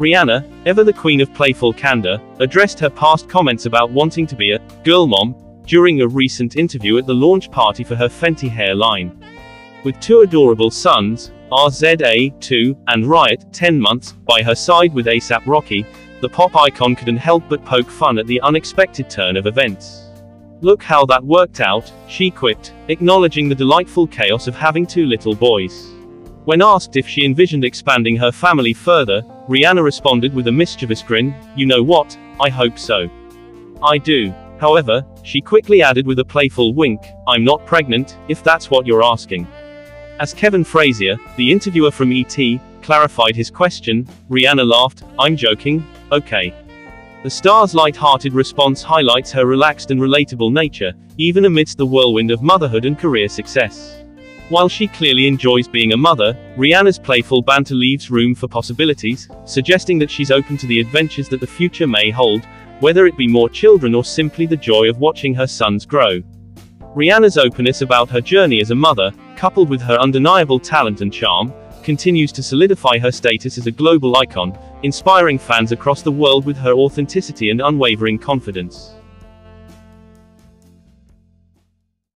Rihanna, ever the queen of playful candor, addressed her past comments about wanting to be a girl mom during a recent interview at the launch party for her Fenty Hair line. With two adorable sons, RZA, 2, and Riot, 10 months, by her side with A$AP Rocky, the pop icon couldn't help but poke fun at the unexpected turn of events. "Look how that worked out," she quipped, acknowledging the delightful chaos of having two little boys. When asked if she envisioned expanding her family further, Rihanna responded with a mischievous grin, "You know what? I hope so. I do." However, she quickly added with a playful wink, "I'm not pregnant, if that's what you're asking." As Kevin Frazier, the interviewer from ET, clarified his question, Rihanna laughed, "I'm joking, okay." The star's light-hearted response highlights her relaxed and relatable nature, even amidst the whirlwind of motherhood and career success. While she clearly enjoys being a mother, Rihanna's playful banter leaves room for possibilities, suggesting that she's open to the adventures that the future may hold, whether it be more children or simply the joy of watching her sons grow. Rihanna's openness about her journey as a mother, coupled with her undeniable talent and charm, continues to solidify her status as a global icon, inspiring fans across the world with her authenticity and unwavering confidence.